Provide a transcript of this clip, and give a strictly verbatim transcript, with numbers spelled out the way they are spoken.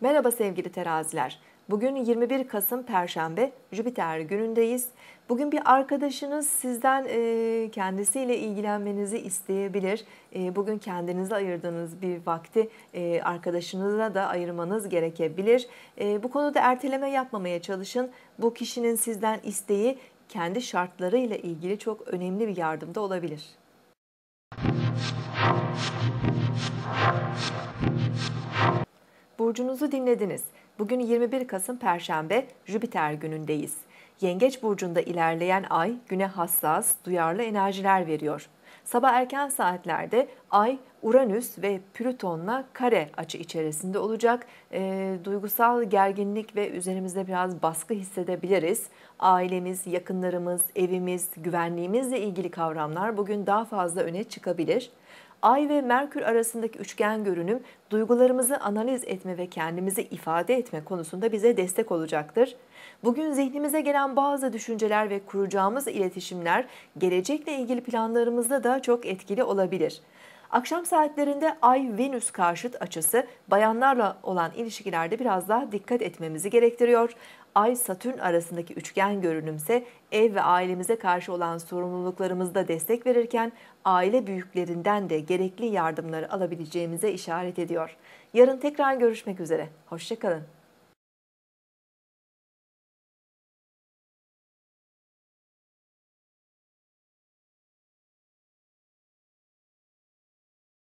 Merhaba sevgili teraziler. Bugün yirmi bir Kasım Perşembe, Jüpiter günündeyiz. Bugün bir arkadaşınız sizden kendisiyle ilgilenmenizi isteyebilir. Bugün kendinize ayırdığınız bir vakti arkadaşınıza da ayırmanız gerekebilir. Bu konuda erteleme yapmamaya çalışın. Bu kişinin sizden isteği kendi şartlarıyla ilgili çok önemli bir yardımda olabilir. Burcunuzu dinlediniz. Bugün yirmi bir Kasım Perşembe, Jüpiter günündeyiz. Yengeç burcunda ilerleyen ay güne hassas, duyarlı enerjiler veriyor. Sabah erken saatlerde ay Uranüs ve Plüton'la kare açı içerisinde olacak. E, duygusal gerginlik ve üzerimizde biraz baskı hissedebiliriz. Ailemiz, yakınlarımız, evimiz, güvenliğimizle ilgili kavramlar bugün daha fazla öne çıkabilir. Ay ve Merkür arasındaki üçgen görünüm duygularımızı analiz etme ve kendimizi ifade etme konusunda bize destek olacaktır. Bugün zihnimize gelen bazı düşünceler ve kuracağımız iletişimler gelecekle ilgili planlarımızda da çok etkili olabilir. Akşam saatlerinde Ay-Venüs karşıt açısı bayanlarla olan ilişkilerde biraz daha dikkat etmemizi gerektiriyor. Ay-Satürn arasındaki üçgen görünümse ev ve ailemize karşı olan sorumluluklarımızda destek verirken aile büyüklerinden de gerekli yardımları alabileceğimize işaret ediyor. Yarın tekrar görüşmek üzere. Hoşça kalın.